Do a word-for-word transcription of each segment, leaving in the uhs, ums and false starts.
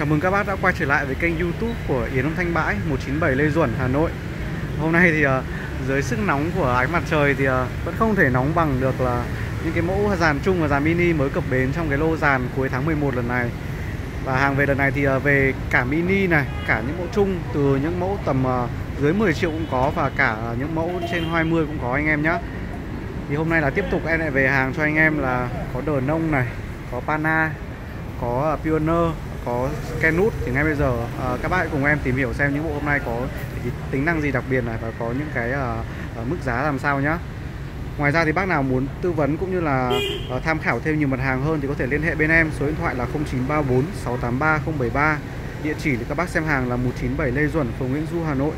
Chào mừng các bác đã quay trở lại với kênh YouTube của Yến Âm Thanh Bãi một chín bảy Lê Duẩn, Hà Nội. Hôm nay thì dưới sức nóng của ánh mặt trời thì vẫn không thể nóng bằng được là những cái mẫu dàn chung và dàn mini mới cập bến trong cái lô dàn cuối tháng mười một lần này. Và hàng về lần này thì về cả mini này, cả những mẫu chung từ những mẫu tầm dưới mười triệu cũng có, và cả những mẫu trên hai mươi cũng có anh em nhé. Thì hôm nay là tiếp tục em lại về hàng cho anh em là có Đờ Nông này, có Pana, có Pioneer, có Kenwood. Thì ngay bây giờ uh, các bạn hãy cùng em tìm hiểu xem những bộ hôm nay có tính năng gì đặc biệt này, và có những cái uh, mức giá làm sao nhá. Ngoài ra thì bác nào muốn tư vấn cũng như là uh, tham khảo thêm nhiều mặt hàng hơn thì có thể liên hệ bên em. Số điện thoại là không chín ba bốn sáu tám ba không bảy ba. Địa chỉ thì các bác xem hàng là một chín bảy Lê Duẩn, phường Nguyễn Du, Hà Nội.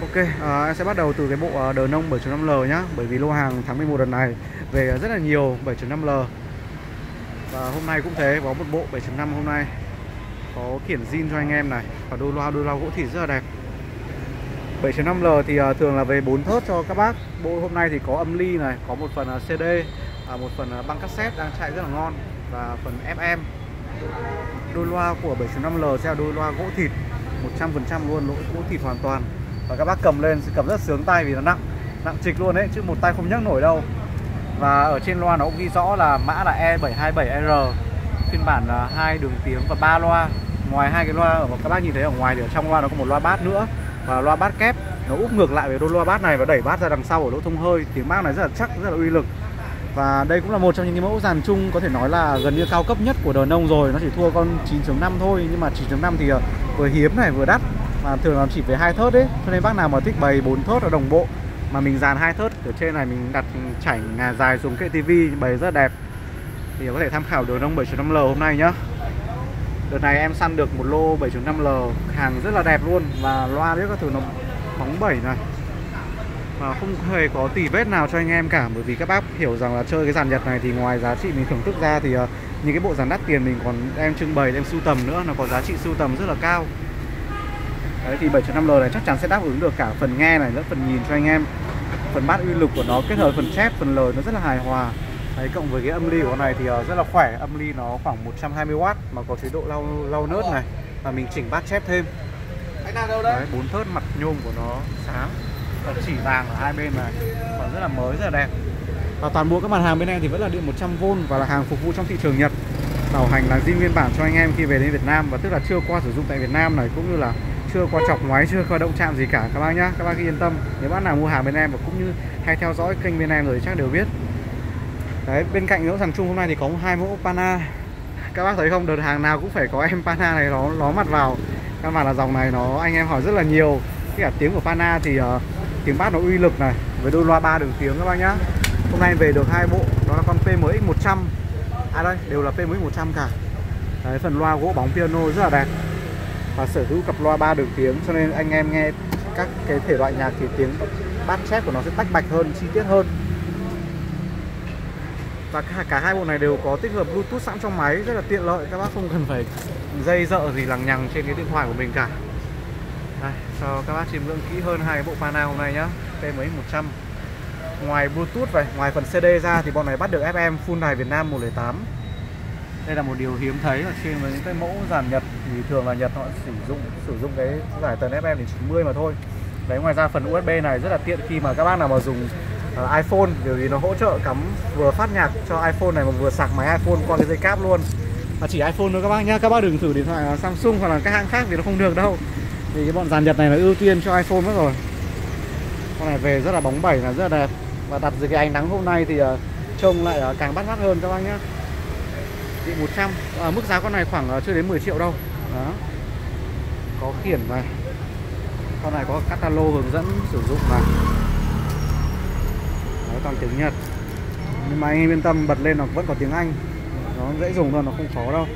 Ok, uh, em sẽ bắt đầu từ cái bộ uh, Đờ Nông bảy chấm năm L nhá. Bởi vì lô hàng tháng mười một lần này về rất là nhiều bảy chấm năm L. Và hôm nay cũng thế, có một bộ bảy chấm năm hôm nay. Có kiển zin cho anh em này. Và đôi loa, đôi loa gỗ thì rất là đẹp. bảy chấm năm L thì thường là về bốn thớt cho các bác. Bộ hôm nay thì có âm ly này, có một phần xê đê, một phần băng cassette đang chạy rất là ngon, và phần ép em. Đôi loa của bảy chấm năm L sẽ là đôi loa gỗ thịt một trăm phần trăm luôn, lỗ gỗ thịt hoàn toàn. Và các bác cầm lên sẽ cầm rất sướng tay vì nó nặng. Nặng trịch luôn đấy, chứ một tay không nhấc nổi đâu. Và ở trên loa nó cũng ghi rõ là mã là E bảy hai bảy R, phiên bản là hai đường tiếng và ba loa. Ngoài hai cái loa ở các bác nhìn thấy ở ngoài thì ở trong loa nó có một loa bass nữa, và loa bass kép nó úp ngược lại với đôi loa bass này và đẩy bass ra đằng sau ở lỗ thông hơi. Tiếng bass này rất là chắc, rất là uy lực. Và đây cũng là một trong những cái mẫu dàn chung có thể nói là gần như cao cấp nhất của Đờ Nông rồi. Nó chỉ thua con chín chấm năm thôi, nhưng mà chín chấm năm thì vừa hiếm này vừa đắt, mà thường nó chỉ về hai thớt đấy. Cho nên bác nào mà thích bày bốn thớt ở đồng bộ mà mình dàn hai thớt ở trên này, mình đặt chảnh ngà dài xuống kệ tivi bày rất đẹp, thì có thể tham khảo Đờ Nông bảy chấm năm L hôm nay nhá. Đợt này em săn được một lô bảy chấm năm L hàng rất là đẹp luôn, và loa đấy các thứ nó bóng bẩy này, và không hề có tì vết nào cho anh em cả. Bởi vì các bác hiểu rằng là chơi cái dàn Nhật này thì ngoài giá trị mình thưởng thức ra thì những cái bộ dàn đắt tiền mình còn em trưng bày, em sưu tầm nữa, nó có giá trị sưu tầm rất là cao. Đấy, thì bảy chấm năm L này chắc chắn sẽ đáp ứng được cả phần nghe này lẫn phần nhìn cho anh em. Phần bass uy lực của nó kết hợp phần chép, phần lời nó rất là hài hòa. Đấy, cộng với cái âm ly của con này thì rất là khỏe. Âm ly nó khoảng một trăm hai mươi oát mà có chế độ lau lau nớt này, và mình chỉnh bass chép thêm. Đấy, bốn thớt mặt nhôm của nó sáng và chỉ vàng ở hai bên này, và rất là mới, rất là đẹp. Và toàn bộ các mặt hàng bên em thì vẫn là điện một trăm vôn và là hàng phục vụ trong thị trường Nhật. Bảo hành là zin nguyên bản cho anh em khi về đến Việt Nam, và tức là chưa qua sử dụng tại Việt Nam này, cũng như là chưa qua chọc ngoáy, chưa qua động chạm gì cả các bác nhá. Các bác cứ yên tâm, nếu bác nào mua hàng bên em và cũng như hay theo dõi kênh bên em rồi chắc đều biết. Đấy, bên cạnh mẫu dàn chung hôm nay thì có hai mẫu Pana. Các bác thấy không, đợt hàng nào cũng phải có em Pana này nó ló mặt vào. Các bạn là dòng này nó anh em hỏi rất là nhiều. Cái cả tiếng của Pana thì uh, tiếng bass nó uy lực này, với đôi loa ba đường tiếng các bác nhá. Hôm nay về được hai bộ, đó là con P M X một trăm. À đây, đều là P M X một trăm cả. Đấy, phần loa gỗ bóng piano rất là đẹp, và sở hữu cặp loa ba đường tiếng, cho nên anh em nghe các cái thể loại nhạc thì tiếng bass chép của nó sẽ tách bạch hơn, chi tiết hơn. Và cả, cả hai bộ này đều có tích hợp Bluetooth sẵn trong máy, rất là tiện lợi, các bác không cần phải dây dợ gì lằng nhằng trên cái điện thoại của mình cả. Đây, cho các bác chiêm ngưỡng kỹ hơn hai bộ Pana hôm nay nhá. P M X một trăm ngoài Bluetooth vậy, ngoài phần xê đê ra thì bọn này bắt được ép em full đài Việt Nam một không tám. Đây là một điều hiếm thấy ở trên với những cái mẫu dàn Nhật, thì thường là Nhật họ sử dụng sử dụng cái giải tần ép em đến chín mươi mà thôi. Đấy, ngoài ra phần u ét bê này rất là tiện khi mà các bác nào mà dùng uh, iPhone, bởi vì nó hỗ trợ cắm vừa phát nhạc cho iPhone này mà vừa sạc máy iPhone qua cái dây cáp luôn. Và chỉ iPhone thôi các bác nhá, các bác đừng thử điện thoại Samsung hoặc là các hãng khác thì nó không được đâu. Thì cái bọn dàn Nhật này là ưu tiên cho iPhone mất rồi. Con này về rất là bóng bẩy, là rất là đẹp, và đặt dưới cái ánh nắng hôm nay thì uh, trông lại uh, càng bắt mắt hơn các bác nhá. một trăm à, mức giá con này khoảng uh, chưa đến mười triệu đâu. Đó. Có khiển này. Con này có catalog hướng dẫn sử dụng này. Đó, toàn tiếng Nhật. Nhưng mà anh em yên tâm, bật lên nó vẫn có tiếng Anh. Nó dễ dùng thôi, nó không khó đâu.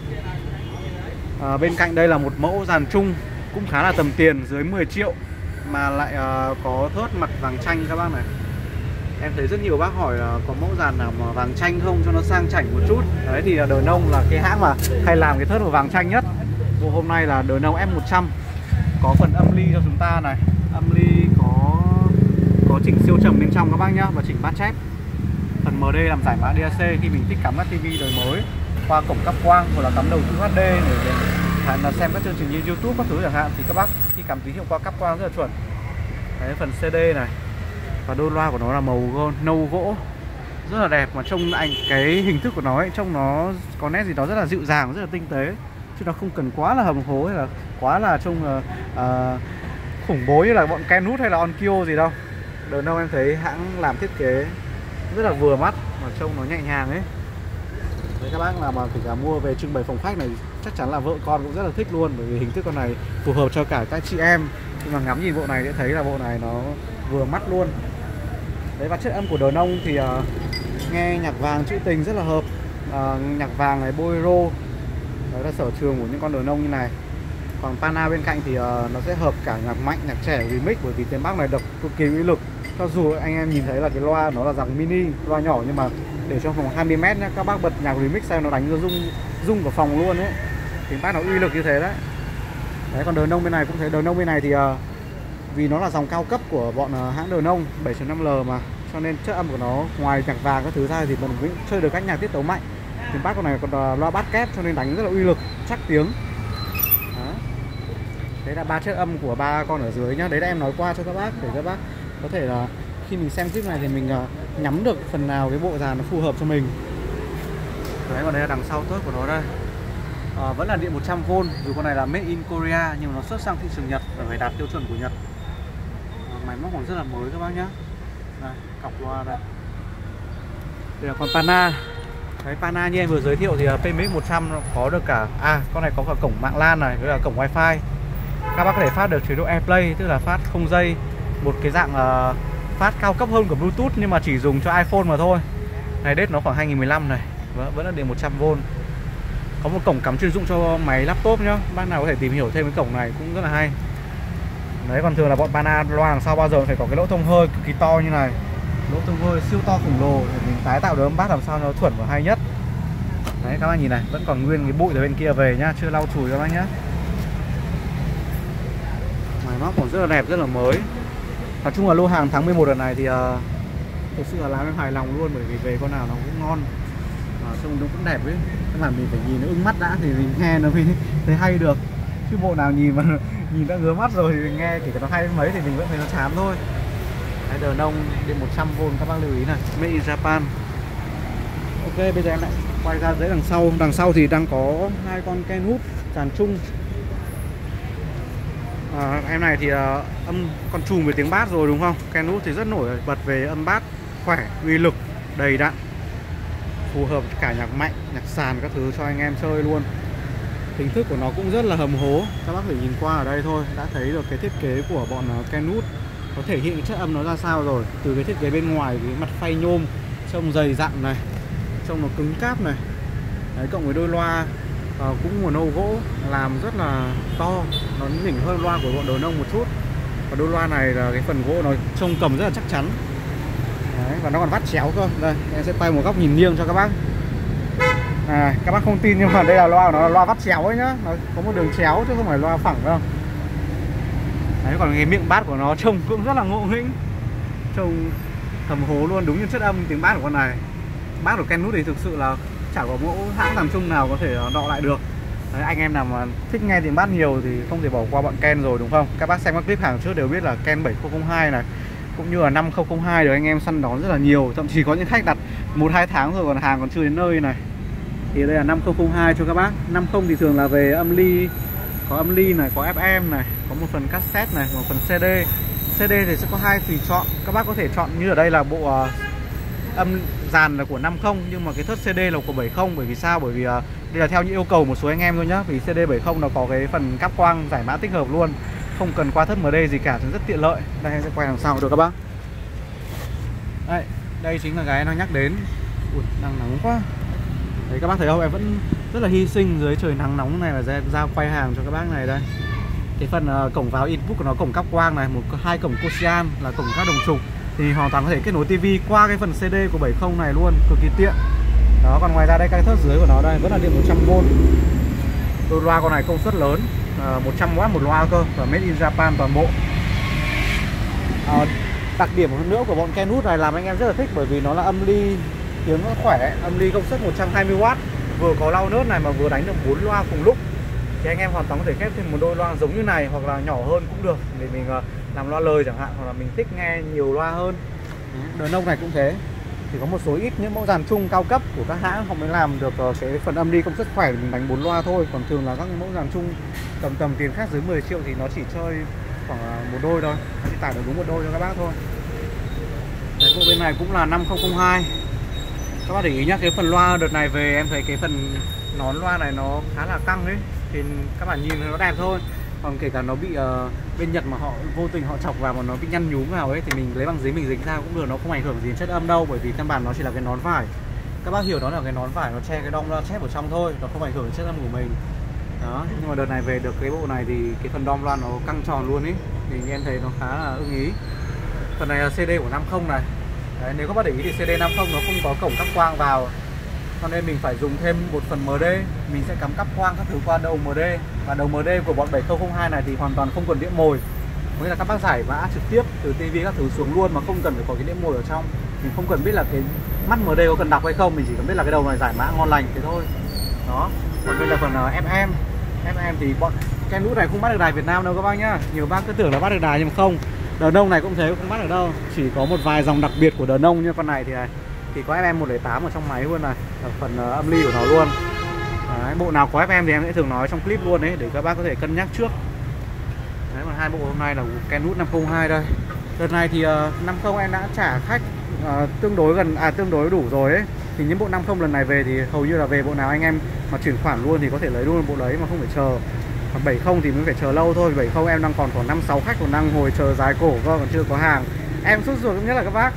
À, bên cạnh đây là một mẫu dàn chung cũng khá là tầm tiền, dưới mười triệu mà lại uh, có thớt mặt vàng chanh các bác này. Em thấy rất nhiều bác hỏi là có mẫu dàn nào mà vàng chanh không cho nó sang chảnh một chút. Đấy thì Đờ Nông là cái hãng mà hay làm cái thớt của vàng chanh nhất. Bộ hôm nay là Đờ Nông F một trăm, có phần âm ly cho chúng ta này. Âm ly có có chỉnh siêu trầm bên trong các bác nhá, và chỉnh bass chép. Phần em đê làm giải mã đê a xê khi mình thích cắm các tivi đời mới qua cổng cáp quang hoặc là cắm đầu thu hát đê để hạn là xem các chương trình như YouTube các thứ chẳng hạn, thì các bác khi cảm tính hiệu quả cáp quang rất là chuẩn. Đấy, phần xê đê này và đôi loa của nó là màu gold nâu gỗ rất là đẹp, mà trông anh cái hình thức của nó ấy, trông nó có nét gì đó rất là dịu dàng, rất là tinh tế, chứ nó không cần quá là hầm hố hay là quá là trông là, à, khủng bố như là bọn Kenwood hay là Onkyo gì đâu. Đờ Nông em thấy hãng làm thiết kế rất là vừa mắt mà trông nó nhẹ nhàng ấy. Đấy, các bác nào mà kể cả mua về trưng bày phòng khách này chắc chắn là vợ con cũng rất là thích luôn, bởi vì hình thức con này phù hợp cho cả các chị em. Nhưng mà ngắm nhìn bộ này sẽ thấy là bộ này nó vừa mắt luôn. Đấy, và chất âm của Đờ Nông thì uh, nghe nhạc vàng trữ tình rất là hợp, uh, nhạc vàng này bolero, đó là sở trường của những con Đờ Nông như này. Còn Pana bên cạnh thì uh, nó sẽ hợp cả nhạc mạnh, nhạc trẻ, remix, bởi vì tiếng Bắc này độc cực kỳ uy lực. Cho dù anh em nhìn thấy là cái loa nó là dạng mini, loa nhỏ, nhưng mà để trong vòng hai mươi mét nhé, các bác bật nhạc remix xem nó đánh ra rung rung của phòng luôn ấy. Tiếng Bắc nó uy lực như thế đấy. Đấy, còn Đờ Nông bên này cũng thấy, Đờ Nông bên này thì uh, vì nó là dòng cao cấp của bọn uh, hãng Đờ Nông bảy chấm năm L mà, cho nên chất âm của nó ngoài nhạc vàng các thứ ra thì mình cũng chơi được các nhạc tiết tấu mạnh. Tiếng Bắc con này còn uh, loa bass kép cho nên đánh rất là uy lực, chắc tiếng. Đó. Đấy là ba chất âm của ba con ở dưới nhá. Đấy là em nói qua cho các bác để các bác có thể là khi mình xem clip này thì mình uh, nhắm được phần nào cái bộ dàn nó phù hợp cho mình. Đấy, còn đây là đằng sau tốt của nó đây. À, vẫn là điện một trăm vôn, dù con này là made in Korea nhưng mà nó xuất sang thị trường Nhật và phải đạt tiêu chuẩn của Nhật. À, máy móc còn rất là mới các bác nhá. Đây, cọc loa đây. Đây là con Pana. Cái Pana như em vừa giới thiệu thì pê em ích một trăm nó có được cả, à con này có cả cổng mạng LAN này với cả cổng Wi-Fi. Các bác có thể phát được chế độ AirPlay, tức là phát không dây, một cái dạng uh, phát cao cấp hơn của Bluetooth nhưng mà chỉ dùng cho iPhone mà thôi. Này date nó khoảng hai nghìn mười lăm này, vẫn là điện một trăm vôn. Có một cổng cắm chuyên dụng cho máy laptop nhá, bác nào có thể tìm hiểu thêm cái cổng này cũng rất là hay. Đấy, còn thường là bọn Pana loa đằng sau bao giờ phải có cái lỗ thông hơi cực kỳ to như này, lỗ thông hơi siêu to khổng lồ để mình tái tạo được âm bass làm sao nó chuẩn và hay nhất. Đấy, các bác nhìn này, vẫn còn nguyên cái bụi từ bên kia về nhá, chưa lau chùi các bác nhá. Máy móc còn rất là đẹp, rất là mới. Nói chung là lô hàng tháng mười một lần này thì uh, thực sự là làm em hài lòng luôn, bởi vì về con nào nó cũng ngon, trông nó cũng đẹp ấy, mà mình phải nhìn nó ưng mắt đã thì mình nghe nó mới thấy hay được, chứ bộ nào nhìn mà nhìn đã ngứa mắt rồi thì mình nghe kể cả nó hay mấy thì mình vẫn thấy nó chán thôi. Đấy, Đờ Nông điện một trăm vôn các bác lưu ý này, made in Japan. Ok, bây giờ em lại quay ra dưới đằng sau, đằng sau thì đang có hai con Kenwood dàn chung. À, em này thì uh, âm con trùm về tiếng bass rồi đúng không? Kenwood thì rất nổi bật về âm bass khỏe, uy lực, đầy đặn, phù hợp cả nhạc mạnh, nhạc sàn các thứ cho anh em chơi luôn. Hình thức của nó cũng rất là hầm hố, các bác phải nhìn qua ở đây thôi đã thấy được cái thiết kế của bọn Kenwood có thể hiện chất âm nó ra sao rồi. Từ cái thiết kế bên ngoài, cái mặt phay nhôm trông dày dặn này, trông nó cứng cáp này. Đấy, cộng với đôi loa uh, cũng màu nâu gỗ, làm rất là to, nó nhỉnh hơn loa của bọn Đờ Nông một chút. Và đôi loa này là cái phần gỗ nó trông cầm rất là chắc chắn. Đấy, và nó còn vắt chéo cơ. Đây, em sẽ quay một góc nhìn nghiêng cho các bác. À, các bác không tin nhưng mà đây là loa của nó là loa vắt chéo ấy nhá, nó có một đường chéo chứ không phải loa phẳng đâu. Đấy, còn cái miệng bass của nó trông cũng rất là ngộ nghĩnh, trông hầm hố luôn, đúng như chất âm tiếng bass của con này. Bass của Kenwood thì thực sự là chả có mẫu hãng làm chung nào có thể đọ lại được. Đấy, anh em nào mà thích nghe tiếng bass nhiều thì không thể bỏ qua bọn Ken rồi đúng không? Các bác xem các clip hàng trước đều biết là Ken bảy không không hai này cũng như là năm không không hai được anh em săn đón rất là nhiều, thậm chí có những khách đặt một hai tháng rồi còn hàng còn chưa đến nơi này. Thì đây là năm không không hai cho các bác. năm không thì thường là về âm ly, có âm ly này, có ép em này, có một phần cassette này, một phần xê đê. xê đê thì sẽ có hai tùy chọn, các bác có thể chọn như ở đây là bộ uh, âm dàn là của năm không nhưng mà cái thớt xê đê là của bảy mươi. Bởi vì sao? Bởi vì uh, đây là theo những yêu cầu một số anh em thôi nhá, vì xê đê bảy mươi nó có cái phần cáp quang giải mã tích hợp luôn, không cần qua thớt em đê gì cả, rất tiện lợi. Đây em sẽ quay đằng sau được các bác. Đây, đây chính là cái em đang nhắc đến. Ui, đang nắng quá. Đấy, các bác thấy không? Em vẫn rất là hy sinh dưới trời nắng nóng này là ra quay hàng cho các bác này đây. Cái phần uh, cổng vào input của nó, cổng cáp quang này, một hai cổng Cosian là cổng các đồng trục thì hoàn toàn có thể kết nối tivi qua cái phần xê đê của bảy mươi này luôn, cực kỳ tiện. Đó, còn ngoài ra đây cái thớt dưới của nó đây vẫn là điện một trăm vôn. Đôi loa con này công suất lớn, một trăm oát một loa cơ, và made in Japan toàn bộ. à, Đặc điểm nữa của bọn Kenwood này làm anh em rất là thích, bởi vì nó là âm ly tiếng rất khỏe, âm ly công suất một trăm hai mươi oát, vừa có lau nớt này mà vừa đánh được bốn loa cùng lúc. thì anh em hoàn toàn có thể ghép thêm một đôi loa giống như này hoặc là nhỏ hơn cũng được, để mình làm loa lời chẳng hạn, hoặc là mình thích nghe nhiều loa hơn. Đờ Nông này cũng thế, thì có một số ít những mẫu dàn chung cao cấp của các hãng họ mới làm được cái phần âm đi công suất khỏe, mình đánh bốn loa thôi. Còn thường là các mẫu dàn chung tầm tầm tiền khác dưới mười triệu thì nó chỉ chơi khoảng một đôi thôi, nó chỉ tải được đúng một đôi cho các bác thôi. Đấy, bộ bên này cũng là năm không không hai. Các bác để ý nhá, cái phần loa đợt này về em thấy cái phần nón loa này nó khá là căng ấy, thì các bạn nhìn nó đẹp thôi. Còn kể cả nó bị uh, bên Nhật mà họ vô tình họ chọc vào mà nó bị nhăn nhúm vào ấy, thì mình lấy bằng giấy mình dính ra cũng được, nó không ảnh hưởng gì đến chất âm đâu, bởi vì căn bản nó chỉ là cái nón vải. Các bác hiểu đó là cái nón vải nó che cái đom loa chép ở trong thôi, nó không ảnh hưởng đến chất âm của mình. Đó, nhưng mà đợt này về được cái bộ này thì cái phần đom loa nó căng tròn luôn ấy, thì em thấy nó khá là ưng ý. Phần này là xê đê của năm không này. Đấy, nếu các bác để ý thì xê đê năm không nó không có cổng cắp quang vào, cho nên mình phải dùng thêm một phần em đê, mình sẽ cắm cắp quang các thứ qua đầu em đê. Và đầu em đê của bọn bảy không không hai này thì hoàn toàn không cần đĩa mồi, nghĩa là các bác giải mã trực tiếp từ ti vi các thứ xuống luôn mà không cần phải có cái đĩa mồi ở trong. Mình không cần biết là cái mắt em đê có cần đọc hay không, mình chỉ cần biết là cái đầu này giải mã ngon lành thế thôi. Đó, còn đây là phần ép em. ép em thì bọn Kenwood này không bắt được đài Việt Nam đâu các bác nhá. Nhiều bác cứ tưởng là bắt được đài nhưng mà không. Đờ Nông này cũng thế, cũng không bắt được đâu. Chỉ có một vài dòng đặc biệt của Đờ Nông như con này thì này thì có ép em một không tám ở trong máy luôn này, ở phần uh, âm ly của nó luôn. Đấy, bộ nào có ép em thì em sẽ thường nói trong clip luôn đấy, để các bác có thể cân nhắc trước. Đấy, còn hai bộ hôm nay là Kenwood năm không hai đây. Đợt này thì uh, năm không em đã trả khách uh, tương đối gần à tương đối đủ rồi ấy. Thì những bộ năm không lần này về thì hầu như là về bộ nào anh em mà chuyển khoản luôn thì có thể lấy luôn bộ đấy mà không phải chờ. Còn bảy không thì mới phải chờ lâu thôi, bảy không em đang còn khoảng năm sáu khách còn đang ngồi chờ dài cổ cơ, còn chưa có hàng. Em sốt ruột nhất là các bác.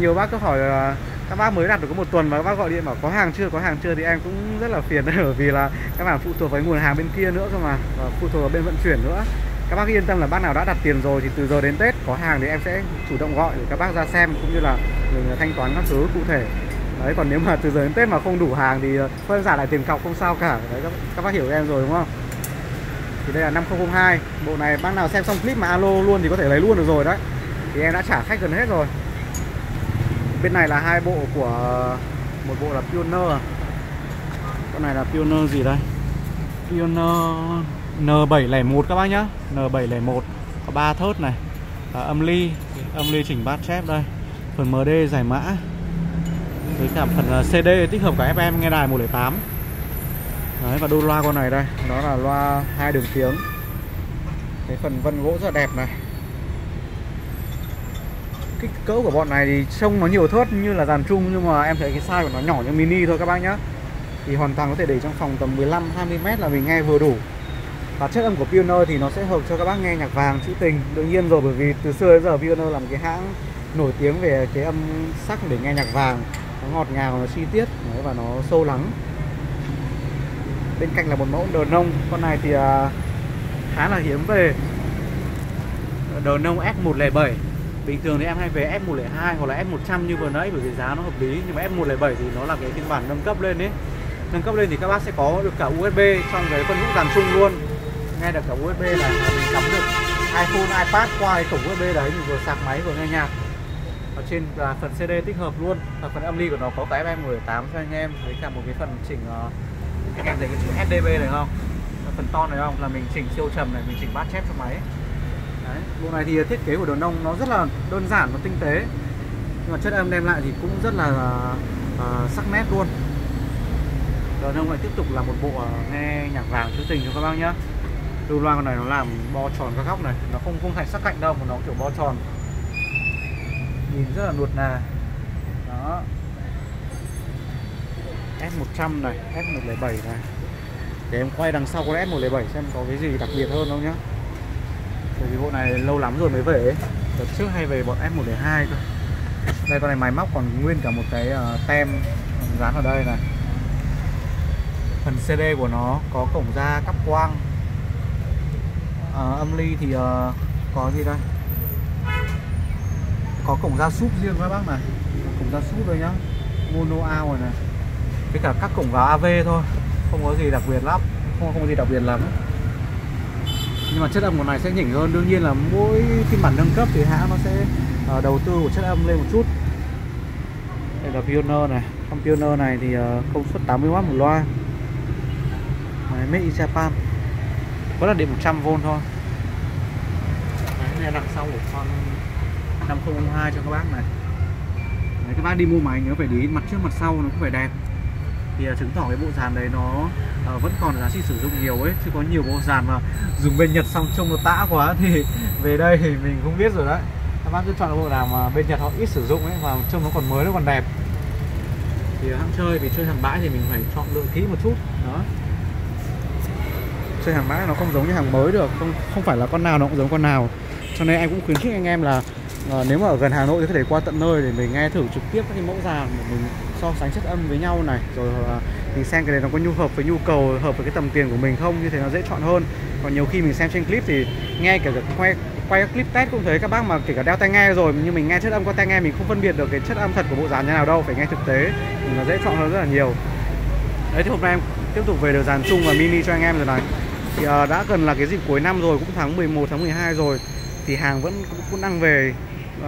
Nhiều bác cứ hỏi là các bác mới đặt được có một tuần mà các bác gọi điện bảo có hàng chưa, có hàng chưa, thì em cũng rất là phiền đấy, bởi vì là các bạn phụ thuộc vào nguồn hàng bên kia nữa cơ mà, và phụ thuộc vào bên vận chuyển nữa. Các bác yên tâm là bác nào đã đặt tiền rồi thì từ giờ đến Tết có hàng thì em sẽ chủ động gọi để các bác ra xem cũng như là mình thanh toán các thứ cụ thể. Đấy, còn nếu mà từ giờ đến Tết mà không đủ hàng thì phân giả lại tiền cọc không sao cả. Đấy, các, các bác hiểu em rồi đúng không? Thì đây là năm không không hai, bộ này bác nào xem xong clip mà alo luôn thì có thể lấy luôn được rồi đấy. Thì em đã trả khách gần hết rồi. Bên này là hai bộ của một bộ là Pioneer. Con này là Pioneer gì đây? Pioneer N bảy không một các bác nhá, N bảy không một có ba thớt này. À, âm ly, âm ly chỉnh bass chép đây. Phần em đê giải mã. Với cả phần xê đê tích hợp cả ép em nghe đài một không tám. Đấy, và đôi loa con này đây, nó là loa hai đường tiếng. Cái phần vân gỗ rất là đẹp này. Kích cỡ của bọn này thì trông nó nhiều thớt như là dàn chung, nhưng mà em thấy cái size của nó nhỏ như mini thôi các bác nhá. Thì hoàn toàn có thể để trong phòng tầm mười lăm đến hai mươi mét là mình nghe vừa đủ. Và chất âm của Pioneer thì nó sẽ hợp cho các bác nghe nhạc vàng, trữ tình. Đương nhiên rồi, bởi vì từ xưa đến giờ Pioneer là một cái hãng nổi tiếng về cái âm sắc để nghe nhạc vàng. Nó ngọt ngào, nó chi tiết và nó sâu lắng. Bên cạnh là một mẫu Đờ Nông, con này thì khá là hiếm về. Đờ Nông F một không bảy. Bình thường thì em hay về F một không hai hoặc là F một trăm như vừa nãy bởi vì giá nó hợp lý. Nhưng mà F một không bảy thì nó là cái phiên bản nâng cấp lên ấy. Nâng cấp lên thì các bác sẽ có được cả u ét bê trong cái phân khúc dàn chung luôn. Nghe được cả u ét bê là mình cắm được iPhone, iPad qua cái cổng u ét bê đấy, mình vừa sạc máy vừa nghe nhạc. Ở trên là phần xê đê tích hợp luôn. Và phần âm ly của nó có cái ép em một không tám cho anh em. Với cả một cái phần chỉnh, anh em thấy cái chữ ét đê bê này không? Phần ton này không? Là mình chỉnh siêu trầm này, mình chỉnh bass chép cho máy. Đấy, bộ này thì thiết kế của Đờ Nông nó rất là đơn giản và tinh tế, nhưng mà chất âm đem lại thì cũng rất là uh, sắc nét luôn. Đờ Nông lại tiếp tục là một bộ uh, nghe nhạc vàng trữ tình cho các bác nhá. Đầu loa con này nó làm bo tròn các góc này, nó không không thành sắc cạnh đâu mà nó kiểu bo tròn, nhìn rất là nuột nà. Đó, F một trăm này, F một không bảy này. Để em quay đằng sau con F một không bảy xem có cái gì đặc biệt hơn không nhá. Bởi vì bộ này lâu lắm rồi mới về ấy. Đợt trước hay về bọn F một không hai thôi. Đây, con này máy móc còn nguyên cả một cái tem dán ở đây này. Phần xê đê của nó có cổng ra cắp quang. à, Âm ly thì uh, có gì đây? Có cổng ra súp riêng các bác này. Cổng ra súp đây nhá. Mono out rồi này. Với cả các cổng vào a vê thôi, không có gì đặc biệt lắm. Không, không có gì đặc biệt lắm. Nhưng mà chất âm của này sẽ nhỉnh hơn. Đương nhiên là mỗi phiên bản nâng cấp thì hãng nó sẽ uh, đầu tư của chất âm lên một chút. Đây là Pioneer này. Con Pioneer này thì uh, công suất tám mươi oát một loa. Made in Japan. Vẫn là điện một trăm vôn thôi. Đấy, này đằng sau của con năm không không hai cho các bác này. Đấy, các bác đi mua máy nhớ phải để ý mặt trước mặt sau nó cũng phải đẹp. Thì chứng tỏ cái bộ dàn đấy nó uh, vẫn còn giá trị sử dụng nhiều ấy. Chứ có nhiều bộ dàn mà dùng bên Nhật xong trông nó tã quá thì về đây thì mình không biết rồi đấy. Các bác cứ chọn bộ nào mà bên Nhật họ ít sử dụng ấy mà trông nó còn mới, nó còn đẹp. Thì hãng chơi, vì chơi hàng bãi thì mình phải chọn lượng kỹ một chút đó. Chơi hàng bãi nó không giống như hàng mới được, không không phải là con nào nó cũng giống con nào. Cho nên anh cũng khuyến khích anh em là à, nếu mà ở gần Hà Nội thì có thể qua tận nơi để mình nghe thử trực tiếp các cái mẫu dàn để mình so sánh chất âm với nhau này, rồi à, mình xem cái này nó có nhu hợp với nhu cầu, hợp với cái tầm tiền của mình không, như thế nó dễ chọn hơn. Còn nhiều khi mình xem trên clip thì nghe cả quay quay các clip test cũng thấy các bác mà kể cả đeo tai nghe rồi nhưng mình nghe chất âm qua tai nghe mình không phân biệt được cái chất âm thật của bộ dàn như nào đâu, phải nghe thực tế thì nó dễ chọn hơn rất là nhiều. Đấy, thì hôm nay em tiếp tục về đồ dàn chung và mini cho anh em rồi này. Thì à, đã gần là cái dịp cuối năm rồi, cũng tháng mười một, tháng mười hai rồi thì hàng vẫn cũng đang về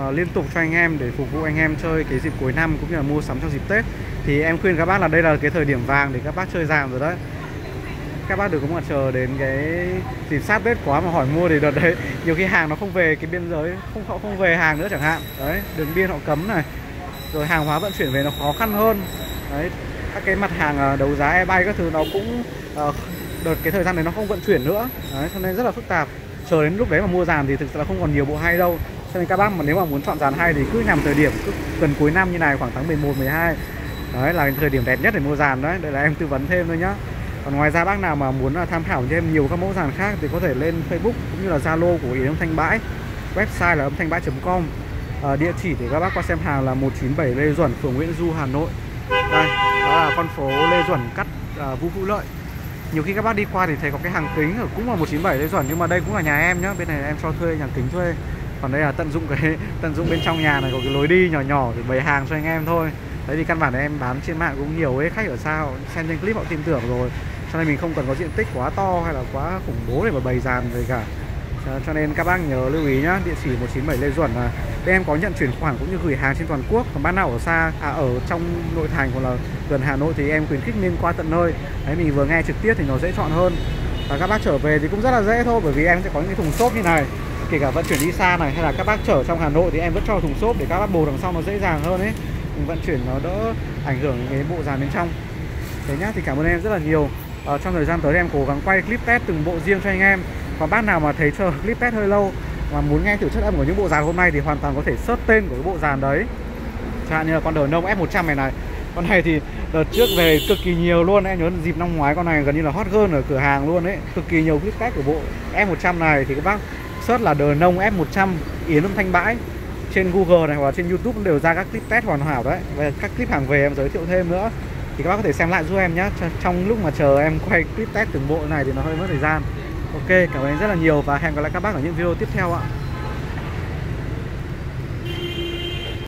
uh, liên tục cho anh em để phục vụ anh em chơi cái dịp cuối năm cũng như là mua sắm trong dịp Tết. Thì em khuyên các bác là đây là cái thời điểm vàng để các bác chơi dàn rồi đấy. Các bác đừng có mà chờ đến cái dịp sát Tết quá mà hỏi mua, thì đợt đấy nhiều khi hàng nó không về cái biên giới, không họ không về hàng nữa chẳng hạn. Đấy, đường biên họ cấm này. Rồi hàng hóa vận chuyển về nó khó khăn hơn. Đấy, các cái mặt hàng đấu giá e-bay các thứ nó cũng uh, đợt cái thời gian đấy nó không vận chuyển nữa. Đấy, cho nên rất là phức tạp. Chờ đến lúc đấy mà mua dàn thì thực sự là không còn nhiều bộ hay đâu. Cho nên các bác mà nếu mà muốn chọn dàn hay thì cứ nhằm thời điểm cứ gần cuối năm như này, khoảng tháng mười một, mười hai. Đấy là thời điểm đẹp nhất để mua dàn đấy. Đây là em tư vấn thêm thôi nhá. Còn ngoài ra bác nào mà muốn tham khảo cho em nhiều các mẫu dàn khác thì có thể lên Facebook cũng như là Zalo của Yến Âm Thanh Bãi. Website là âm thanh bãi chấm com. à, Địa chỉ để các bác qua xem hàng là một chín bảy Lê Duẩn, phường Nguyễn Du, Hà Nội. Đây, đó là con phố Lê Duẩn cắt à, Vũ Phú Lợi. Nhiều khi các bác đi qua thì thấy có cái hàng kính ở cũng là một chín bảy Lê Duẩn, nhưng mà đây cũng là nhà em nhá, bên này em cho thuê, nhà kính thuê. Còn đây là tận dụng cái tận dụng bên trong nhà này có cái lối đi nhỏ nhỏ để bày hàng cho anh em thôi. Đấy, thì căn bản này em bán trên mạng cũng nhiều ấy, khách ở xa họ xem trên clip họ tin tưởng rồi. Cho nên mình không cần có diện tích quá to hay là quá khủng bố để mà bày dàn về cả. Cho nên các bác nhớ lưu ý nhá, địa chỉ một chín bảy Lê Duẩn là bên em có nhận chuyển khoản cũng như gửi hàng trên toàn quốc. Còn bác nào ở xa, à, ở trong nội thành hoặc là gần Hà Nội thì em khuyến khích nên qua tận nơi. Đấy, mình vừa nghe trực tiếp thì nó dễ chọn hơn. Và các bác trở về thì cũng rất là dễ thôi, bởi vì em sẽ có những cái thùng xốp như này. Kể cả vận chuyển đi xa này hay là các bác chở trong Hà Nội thì em vẫn cho thùng xốp để các bác bồ đằng sau nó dễ dàng hơn ấy. Mình vận chuyển nó đỡ ảnh hưởng đến bộ dàn bên trong. Thế nhá, thì cảm ơn em rất là nhiều. Ờ, trong thời gian tới em cố gắng quay clip test từng bộ riêng cho anh em. Còn bác nào mà thấy chờ clip test hơi lâu mà muốn nghe thử chất âm của những bộ dàn hôm nay thì hoàn toàn có thể search tên của cái bộ dàn đấy. Chẳng hạn như là con Đờ Nông F một trăm này này. Con này thì đợt trước về cực kỳ nhiều luôn. Em nhớ dịp năm ngoái con này gần như là hot girl ở cửa hàng luôn ấy. Cực kỳ nhiều clip test của bộ F một trăm này. Thì các bác search là Đờ Nông F một trăm Yến Âm Thanh Bãi trên Google này hoặc là trên YouTube cũng đều ra các clip test hoàn hảo đấy. Và các clip hàng về em giới thiệu thêm nữa. Thì các bác có thể xem lại giúp em nhé. Trong lúc mà chờ em quay clip test từng bộ này thì nó hơi mất thời gian. Ok, cảm ơn rất là nhiều và hẹn gặp lại các bác ở những video tiếp theo ạ.